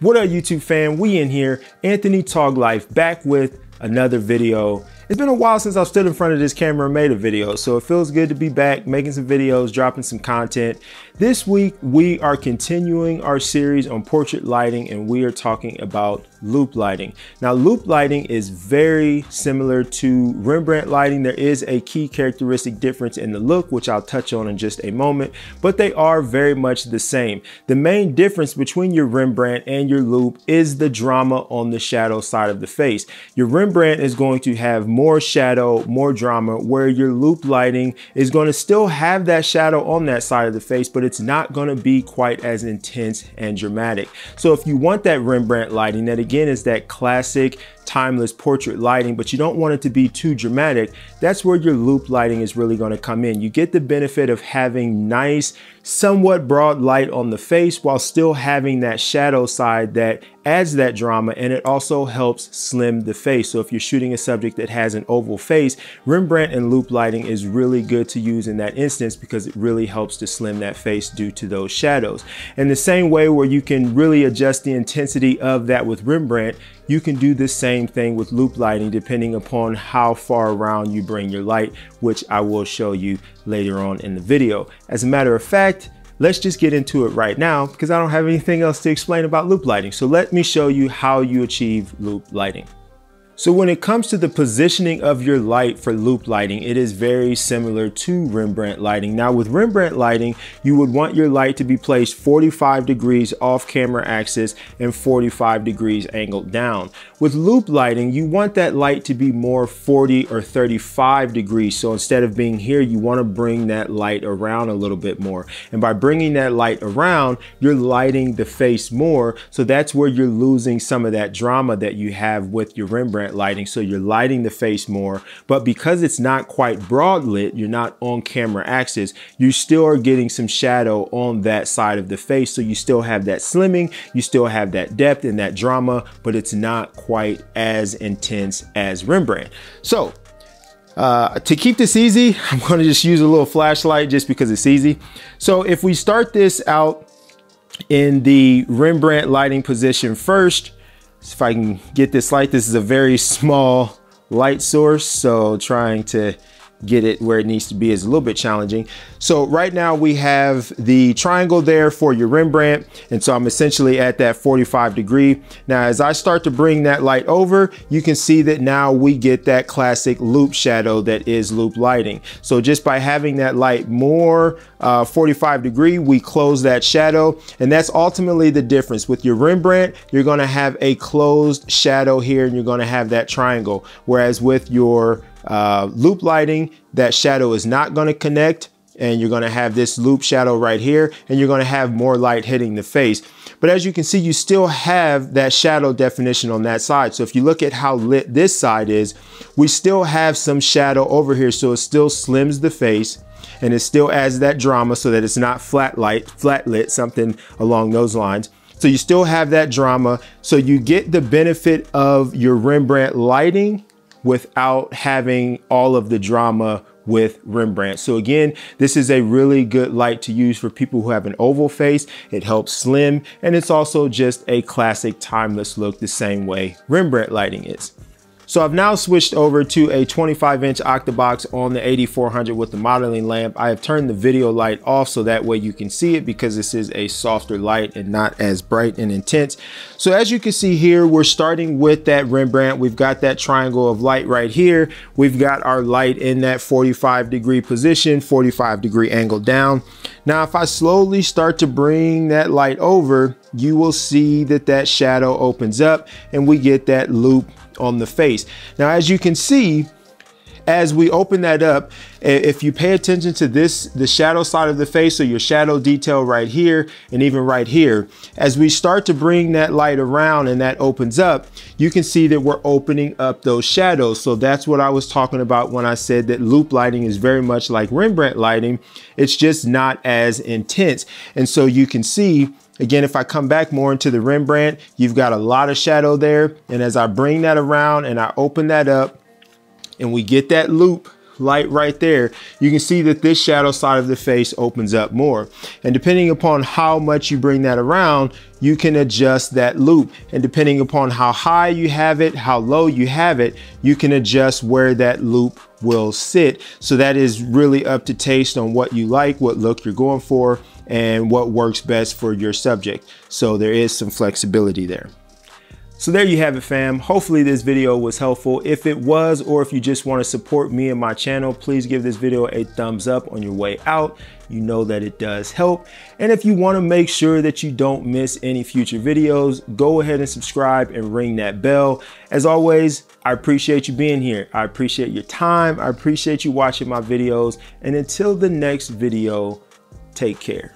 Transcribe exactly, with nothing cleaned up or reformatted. What up, YouTube fam? We in here, Anthony Toglife, back with another video. It's been a while since I've stood in front of this camera and made a video, so it feels good to be back making some videos, dropping some content. This week, we are continuing our series on portrait lighting, and we are talking about loop lighting. Now, loop lighting is very similar to Rembrandt lighting. There is a key characteristic difference in the look, which I'll touch on in just a moment, but they are very much the same. The main difference between your Rembrandt and your loop is the drama on the shadow side of the face. Your Rembrandt is going to have more shadow, more drama, where your loop lighting is going to still have that shadow on that side of the face, but it's not going to be quite as intense and dramatic. So if you want that Rembrandt lighting, that again is that classic timeless portrait lighting, but you don't want it to be too dramatic, that's where your loop lighting is really going to come in. You get the benefit of having nice, somewhat broad light on the face while still having that shadow side that adds that drama, and it also helps slim the face. So if you're shooting a subject that has an oval face, Rembrandt and loop lighting is really good to use in that instance because it really helps to slim that face due to those shadows. And the same way where you can really adjust the intensity of that with Rembrandt, you can do the same thing with loop lighting depending upon how far around you bring your light, which I will show you later on in the video. As a matter of fact, let's just get into it right now because I don't have anything else to explain about loop lighting. So let me show you how you achieve loop lighting. So when it comes to the positioning of your light for loop lighting, it is very similar to Rembrandt lighting. Now with Rembrandt lighting, you would want your light to be placed forty-five degrees off camera axis and forty-five degrees angled down. With loop lighting, you want that light to be more forty or thirty-five degrees. So instead of being here, you want to bring that light around a little bit more. And by bringing that light around, you're lighting the face more. So that's where you're losing some of that drama that you have with your Rembrandt lighting. So you're lighting the face more, but because it's not quite broad lit, you're not on camera axis, you still are getting some shadow on that side of the face. So you still have that slimming, you still have that depth and that drama, but it's not quite as intense as Rembrandt. So uh, to keep this easy, I'm going to just use a little flashlight just because it's easy. So if we start this out in the Rembrandt lighting position first, if I can get this light, this is a very small light source, so trying to get it where it needs to be is a little bit challenging. So right now we have the triangle there for your Rembrandt, and so I'm essentially at that forty-five degree. Now as I start to bring that light over, you can see that now we get that classic loop shadow that is loop lighting. So just by having that light more uh, forty-five degree, we close that shadow, and that's ultimately the difference. With your Rembrandt, you're going to have a closed shadow here and you're going to have that triangle, whereas with your Uh, loop lighting, that shadow is not going to connect, and you're going to have this loop shadow right here, and you're going to have more light hitting the face. But as you can see, you still have that shadow definition on that side. So if you look at how lit this side is, we still have some shadow over here, so it still slims the face and it still adds that drama so that it's not flat light, flat lit, something along those lines. So you still have that drama, so you get the benefit of your Rembrandt lighting without having all of the drama with Rembrandt. So again, this is a really good light to use for people who have an oval face. It helps slim, and it's also just a classic timeless look the same way Rembrandt lighting is. So I've now switched over to a twenty-five inch Octabox on the eighty-four hundred with the modeling lamp. I have turned the video light off so that way you can see it because this is a softer light and not as bright and intense. So as you can see here, we're starting with that Rembrandt. We've got that triangle of light right here. We've got our light in that forty-five degree position, forty-five degree angle down. Now, if I slowly start to bring that light over, you will see that that shadow opens up and we get that loop on the face. Now, as you can see, as we open that up, if you pay attention to this, the shadow side of the face, so your shadow detail right here and even right here, as we start to bring that light around and that opens up, you can see that we're opening up those shadows. So that's what I was talking about when I said that loop lighting is very much like Rembrandt lighting. It's just not as intense. And so you can see, again, if I come back more into the Rembrandt, you've got a lot of shadow there. And as I bring that around and I open that up and we get that loop, light right there, you can see that this shadow side of the face opens up more. And depending upon how much you bring that around, you can adjust that loop. And depending upon how high you have it, how low you have it, you can adjust where that loop will sit. So that is really up to taste on what you like, what look you're going for, and what works best for your subject. So there is some flexibility there. So there you have it, fam. Hopefully this video was helpful. If it was, or if you just want to support me and my channel, please give this video a thumbs up on your way out. You know that it does help. And if you want to make sure that you don't miss any future videos, go ahead and subscribe and ring that bell. As always, I appreciate you being here. I appreciate your time. I appreciate you watching my videos. And until the next video, take care.